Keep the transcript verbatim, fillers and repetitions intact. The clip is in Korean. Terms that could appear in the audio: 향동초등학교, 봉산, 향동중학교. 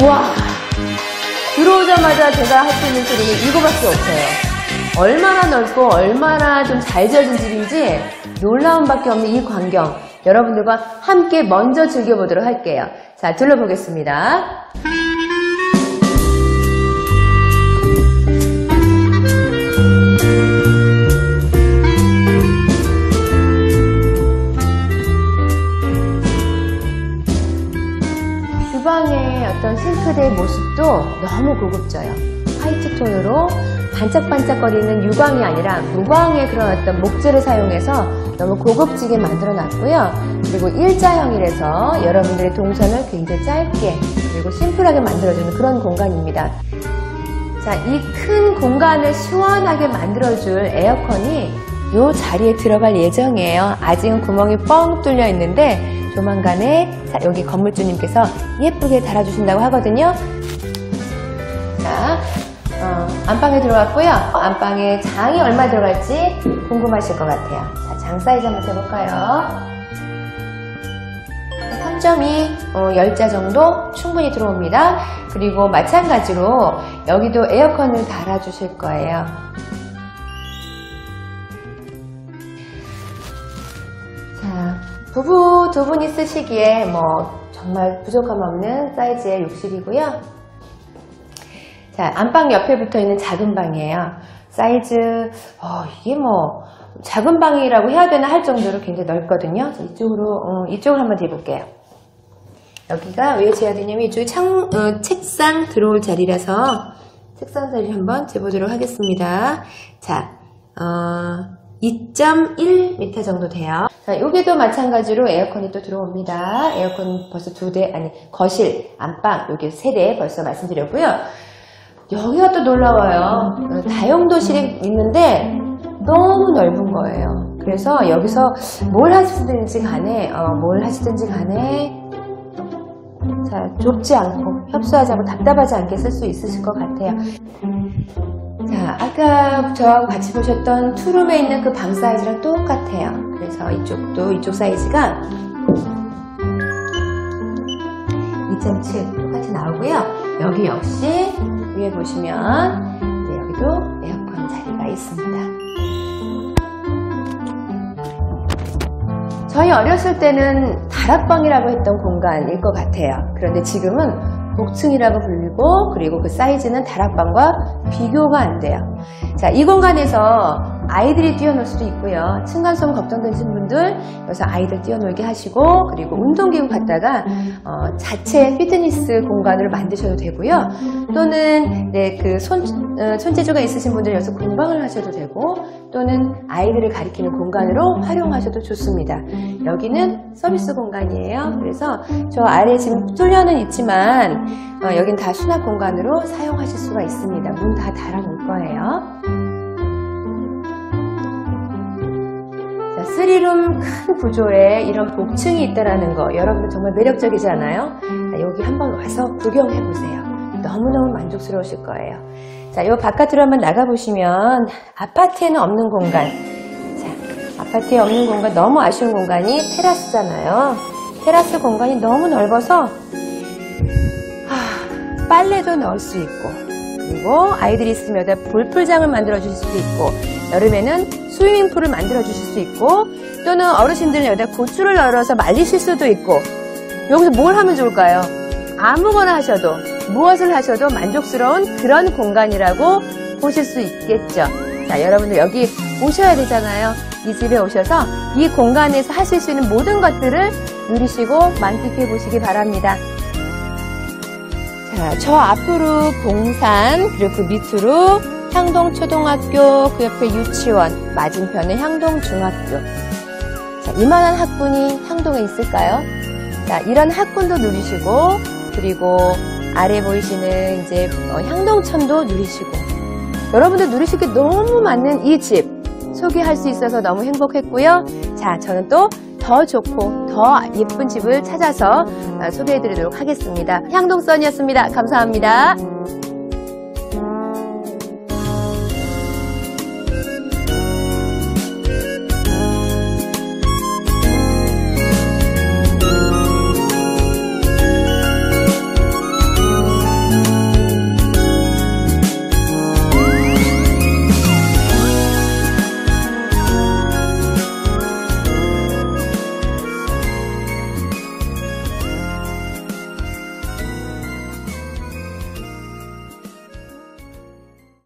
우와, 들어오자마자 제가 할 수 있는 소리는 이거밖에 없어요. 얼마나 넓고 얼마나 좀 잘 지어진 집인지 놀라움밖에 없는 이 광경, 여러분들과 함께 먼저 즐겨보도록 할게요. 자, 둘러보겠습니다. 주방의 어떤 싱크대의 모습도 너무 고급져요. 화이트 톤으로 반짝반짝거리는 유광이 아니라 무광의 그런 어떤 목재를 사용해서 너무 고급지게 만들어놨고요. 그리고 일자형이라서 여러분들의 동선을 굉장히 짧게 그리고 심플하게 만들어주는 그런 공간입니다. 자, 이 큰 공간을 시원하게 만들어줄 에어컨이 이 자리에 들어갈 예정이에요. 아직은 구멍이 뻥 뚫려 있는데 조만간에 여기 건물주님께서 예쁘게 달아주신다고 하거든요. 자, 어, 안방에 들어왔고요. 안방에 장이 얼마 들어갈지 궁금하실 것 같아요. 자, 장 사이즈 한번 재볼까요? 삼 점 이 어, 십 자 정도 충분히 들어옵니다. 그리고 마찬가지로 여기도 에어컨을 달아주실 거예요. 자, 부부 두 분이 쓰시기에 뭐 정말 부족함 없는 사이즈의 욕실이고요. 자, 안방 옆에 붙어 있는 작은 방이에요. 사이즈 어, 이게 뭐 작은 방이라고 해야 되나 할 정도로 굉장히 넓거든요. 자, 이쪽으로 어, 이쪽을 한번 대볼게요. 여기가 왜 재야 되냐면 이쪽에 창, 어, 책상 들어올 자리라서 책상 자리 한번 재보도록 하겠습니다. 자, 어, 이 점 일 미터 정도 돼요. 자, 여기도 마찬가지로 에어컨이 또 들어옵니다. 에어컨 벌써 두 대, 아니, 거실, 안방, 여기 세 대 벌써 말씀드렸고요. 여기가 또 놀라워요. 다용도실이 있는데 너무 넓은 거예요. 그래서 여기서 뭘 하시든지 간에, 어, 뭘 하시든지 간에, 자, 좁지 않고 협소하지 않고 답답하지 않게 쓸 수 있으실 것 같아요. 자, 아까 저하고 같이 보셨던 투룸에 있는 그 방 사이즈랑 똑같아요. 그래서 이쪽도 이쪽 사이즈가 이 점 칠 똑같이 나오고요. 여기 역시 위에 보시면 이제 여기도 에어컨 자리가 있습니다. 저희 어렸을 때는 다락방이라고 했던 공간일 것 같아요. 그런데 지금은 복층이라고 불리고, 그리고 그 사이즈는 다락방과 비교가 안 돼요. 자, 이 공간에서 아이들이 뛰어놀 수도 있고요. 층간소음 걱정되신 분들 여기서 아이들 뛰어놀게 하시고, 그리고 운동기구 갖다가 어, 자체 피트니스 공간으로 만드셔도 되고요. 또는 네, 그 손, 어, 손재주가 있으신 분들 여기서 공방을 하셔도 되고, 또는 아이들을 가리키는 공간으로 활용하셔도 좋습니다. 여기는 서비스 공간이에요. 그래서 저 아래 지금 뚫려는 있지만 어, 여긴 다 수납 공간으로 사용하실 수가 있습니다. 문 다 달아놓을 거예요. 쓰리룸 큰 구조에 이런 복층이 있다는 거, 여러분 정말 매력적이지 않아요? 여기 한번 와서 구경해보세요. 너무너무 만족스러우실 거예요. 자, 요 바깥으로 한번 나가보시면 아파트에는 없는 공간, 자, 아파트에 없는 공간, 너무 아쉬운 공간이 테라스잖아요. 테라스 공간이 너무 넓어서 하, 빨래도 넣을 수 있고, 그리고 아이들이 있으면 볼풀장을 만들어 주실 수도 있고, 여름에는 스위밍풀을 만들어 주실 수 있고, 또는 어르신들은 여기다 고추를 널어서 말리실 수도 있고. 여기서 뭘 하면 좋을까요? 아무거나 하셔도, 무엇을 하셔도 만족스러운 그런 공간이라고 보실 수 있겠죠. 자, 여러분들 여기 오셔야 되잖아요. 이 집에 오셔서 이 공간에서 하실 수 있는 모든 것들을 누리시고 만끽해 보시기 바랍니다. 자, 저 앞으로 봉산, 그리고 그 밑으로 향동초등학교, 그 옆에 유치원, 맞은편에 향동중학교. 자, 이만한 학군이 향동에 있을까요? 자, 이런 학군도 누리시고, 그리고 아래 보이시는 이제 향동천도 누리시고, 여러분들 누리실 게 너무 많은 이 집 소개할 수 있어서 너무 행복했고요. 자, 저는 또 더 좋고 더 예쁜 집을 찾아서 소개해드리도록 하겠습니다. 향동선이었습니다. 감사합니다.